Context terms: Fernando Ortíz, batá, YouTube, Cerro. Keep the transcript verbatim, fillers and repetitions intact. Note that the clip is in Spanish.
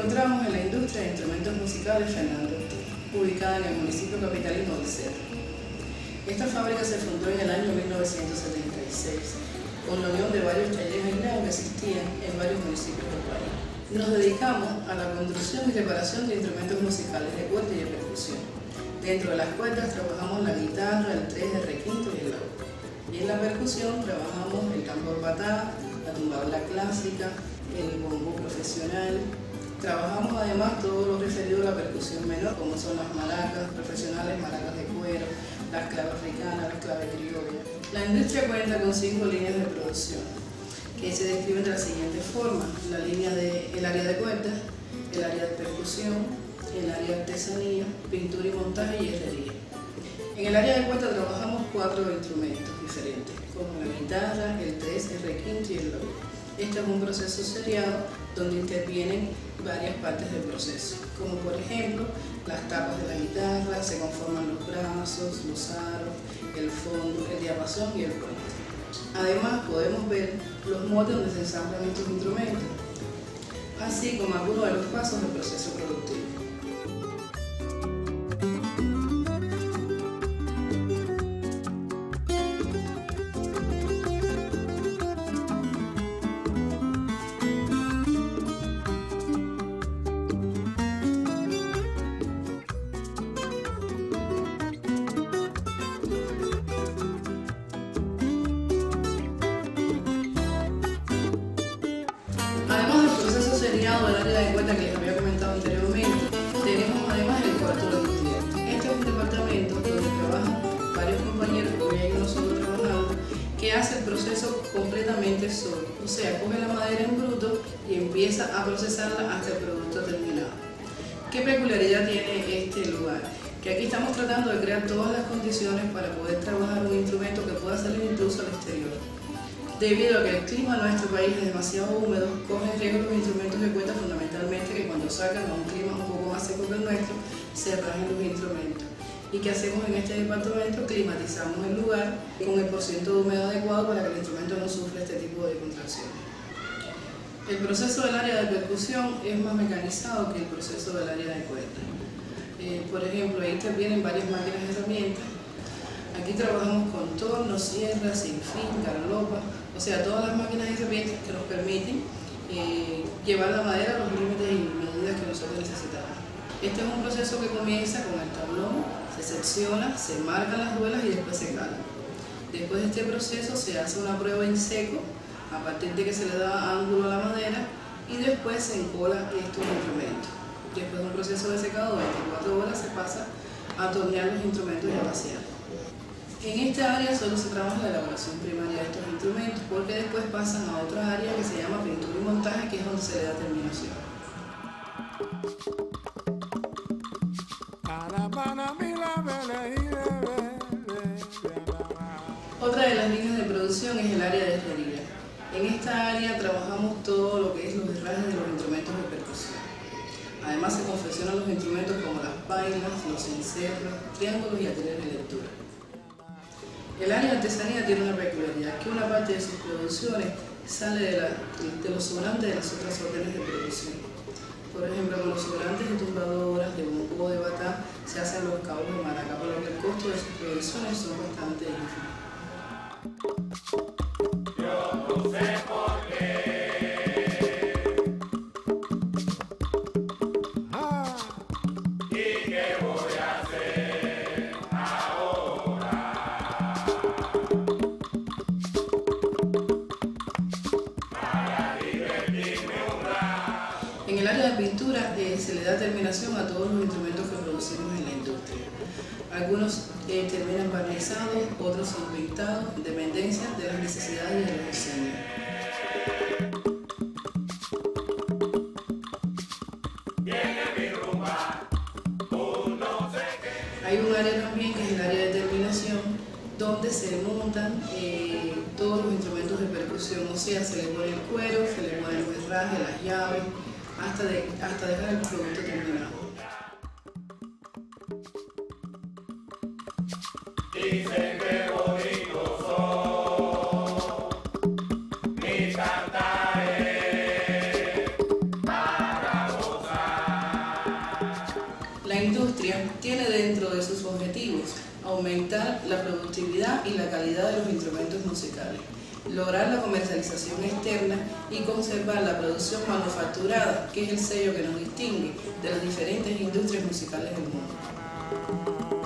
encontramos en la industria de instrumentos musicales Fernando Ortíz, ubicada en el municipio capitalino de Cerro. Esta fábrica se fundó en el año mil novecientos setenta y seis, con la unión de varios talleres aislados que existían en varios municipios del país. Nos dedicamos a la construcción y reparación de instrumentos musicales de cuerda y de percusión. Dentro de las cuerdas trabajamos la guitarra, el tres, el requinto y el laúd. Y en la percusión trabajamos el tambor batá, la tumbadora clásica, el bombo profesional. Trabajamos además todo lo referido a la percusión menor, como son las maracas profesionales, maracas de cuero, las claves ricanas, las claves criollas. La industria cuenta con cinco líneas de producción, que se describen de la siguiente forma: la línea de, el área de cuerdas, el área de percusión, el área de artesanía, pintura y montaje y herrería. En el área de cuerdas trabajamos cuatro instrumentos diferentes, como la guitarra, el tres, el requinto y el laúd. Este es un proceso seriado donde intervienen varias partes del proceso, como por ejemplo las tapas de la guitarra, se conforman los brazos, los aros, el fondo, el diapasón y el puente. Además podemos ver los modos donde se ensamblan estos instrumentos, así como algunos de los pasos del proceso productivo. Seriado del área de cuerda que les había comentado anteriormente, tenemos además el cuarto industrial. Este es un departamento donde trabajan varios compañeros, como ya nosotros trabajamos, que hace el proceso completamente solo. O sea, coge la madera en bruto y empieza a procesarla hasta el producto terminado. ¿Qué peculiaridad tiene este lugar? Que aquí estamos tratando de crear todas las condiciones para poder trabajar un instrumento que pueda salir incluso al exterior. Debido a que el clima en nuestro país es demasiado húmedo, corren riesgo los instrumentos de cuerda, fundamentalmente que cuando sacan a un clima un poco más seco que el nuestro, se rajen los instrumentos. ¿Y qué hacemos en este departamento? Climatizamos el lugar con el porcentaje de humedad adecuado para que el instrumento no sufra este tipo de contracciones. El proceso del área de percusión es más mecanizado que el proceso del área de cuerda. Eh, por ejemplo, ahí intervienen varias máquinas y herramientas. Aquí trabajamos con tornos, sierras, sin fin, garlopas, o sea, todas las máquinas y herramientas que nos permiten eh, llevar la madera a los límites y medidas que nosotros necesitamos. Este es un proceso que comienza con el tablón, se secciona, se marcan las duelas y después se cala. Después de este proceso se hace una prueba en seco, a partir de que se le da ángulo a la madera, y después se encola estos instrumentos. Después de un proceso de secado de veinticuatro horas se pasa a tornear los instrumentos y a vaciar. En esta área solo se trabaja la elaboración primaria de estos instrumentos, porque después pasan a otra área que se llama pintura y montaje, que es donde se le da terminación. Otra de las líneas de producción es el área de herrería. En esta área trabajamos todo lo que es los herrajes de los instrumentos de percusión. Además se confeccionan los instrumentos como las pailas, los encerros, triángulos y atelieres de lectura. El área de artesanía tiene una peculiaridad, que una parte de sus producciones sale de, la, de los sobrantes de las otras órdenes de producción. Por ejemplo, con los sobrantes de tumbadoras, de bombo, de batá, se hacen los cabos de maraca, por lo que el costo de sus producciones son bastante inferiores. Yo no sé por qué. Ah. ¿Y qué voy a hacer? En el área de pintura eh, se le da terminación a todos los instrumentos que producimos en la industria. Algunos eh, terminan barnizados, otros son pintados, en dependencia de las necesidades de los diseños. Hay un área también que es el área de terminación, donde se montan eh, todos los instrumentos de percusión, o sea, se le pone el cuero, se le pone el herraje, las llaves, Hasta, de, hasta dejar el producto terminado. Dicen que bonitos son mis cantares para gozar. la productividad y la calidad de los instrumentos musicales, lograr la comercialización externa y conservar la producción manufacturada, que es el sello que nos distingue de las diferentes industrias musicales del mundo.